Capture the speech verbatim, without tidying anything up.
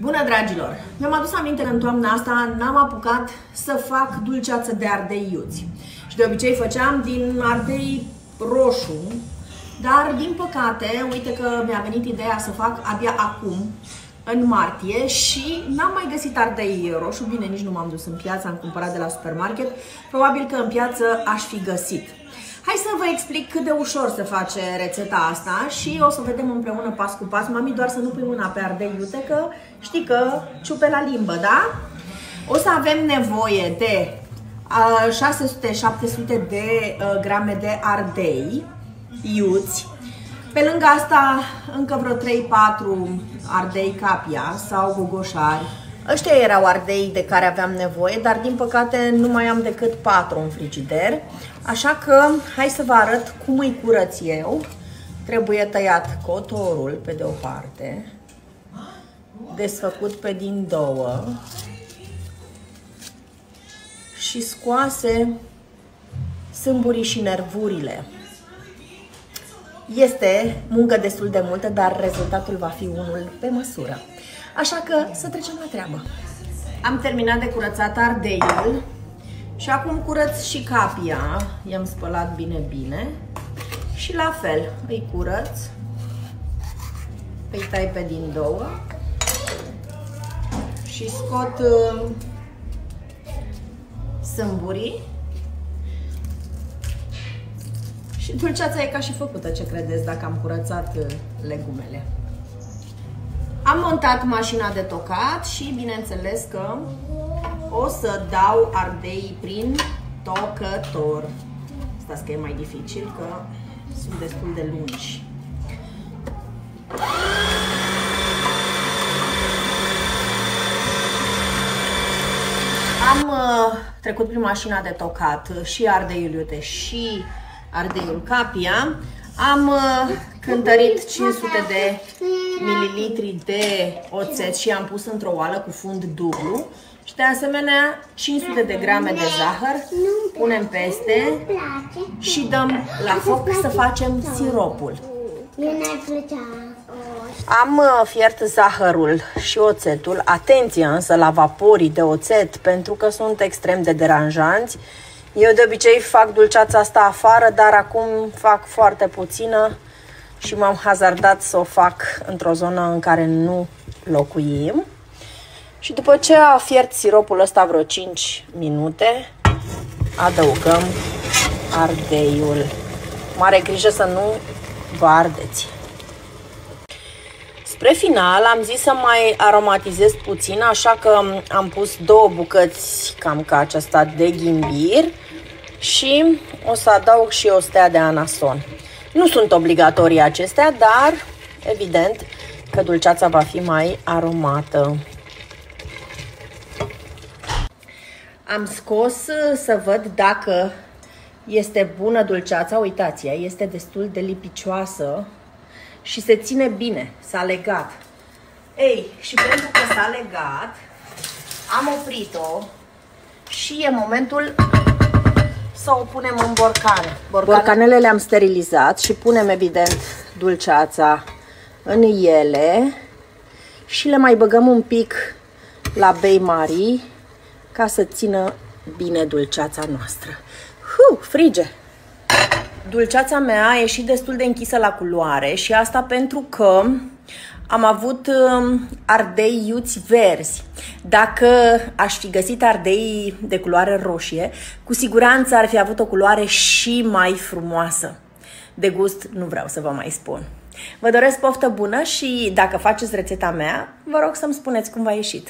Bună, dragilor! Mi-am adus aminte că în toamna asta n-am apucat să fac dulceață de ardei iuți. Și de obicei făceam din ardei roșu, dar din păcate, uite că mi-a venit ideea să fac abia acum, în martie, și n-am mai găsit ardei roșu. Bine, nici nu m-am dus în piață, am cumpărat de la supermarket. Probabil că în piață aș fi găsit. Hai să vă explic cât de ușor se face rețeta asta și o să vedem împreună pas cu pas. Mami, doar să nu pui mâna pe ardei iute, că știi că ciupe la limbă, da? O să avem nevoie de șase sute șapte sute de grame de ardei iuți. Pe lângă asta, încă vreo trei patru ardei capia sau gogoșari. Ăștia erau ardei de care aveam nevoie, dar din păcate nu mai am decât patru în frigider. Așa că hai să vă arăt cum îi curăț eu. Trebuie tăiat cotorul pe de o parte, desfăcut pe din două și scoase sâmburii și nervurile. Este muncă destul de multă, dar rezultatul va fi unul pe măsură. Așa că să trecem la treabă. Am terminat de curățat ardeiul și acum curăț și capia. I-am spălat bine, bine. Și la fel, îi curăț. Îi tai pe din două. Și scot uh, sâmburii. Și dulceața e ca și făcută, ce credeți, dacă am curățat legumele. Am montat mașina de tocat și bineînțeles că o să dau ardei prin tocător. Stați că e mai dificil, că sunt destul de lungi. Am uh, trecut prin mașina de tocat și ardeiul iute și ardeiul capia. Am uh, cântărit cinci sute de mililitri de oțet și am pus într-o oală cu fund dublu și de asemenea cinci sute de grame de zahăr. Punem peste și dăm la foc să facem siropul. Am fiert zahărul și oțetul. Atenție însă la vaporii de oțet, pentru că sunt extrem de deranjanți. Eu de obicei fac dulceața asta afară, dar acum fac foarte puțină și m-am hazardat să o fac într-o zonă în care nu locuim. Și după ce a fiert siropul ăsta vreo cinci minute, adăugăm ardeiul. Mare grijă să nu vă ardeți. Spre final am zis să mai aromatizez puțin, așa că am pus două bucăți cam ca aceasta de ghimbir și o să adaug și o stea de anason. Nu sunt obligatorii acestea, dar evident că dulceața va fi mai aromată. Am scos să văd dacă este bună dulceața. Uitați, ea este destul de lipicioasă și se ține bine, s-a legat. Ei, și pentru că s-a legat, am oprit-o și e momentul să o punem în borcan. Borcanele, borcanele le-am sterilizat și punem evident dulceața în ele și le mai băgăm un pic la bain-marie ca să țină bine dulceața noastră. Huh, frige! Dulceața mea a ieșit destul de închisă la culoare și asta pentru că am avut ardei iuți verzi. Dacă aș fi găsit ardei de culoare roșie, cu siguranță ar fi avut o culoare și mai frumoasă. De gust nu vreau să vă mai spun. Vă doresc poftă bună și dacă faceți rețeta mea, vă rog să-mi spuneți cum v-a ieșit.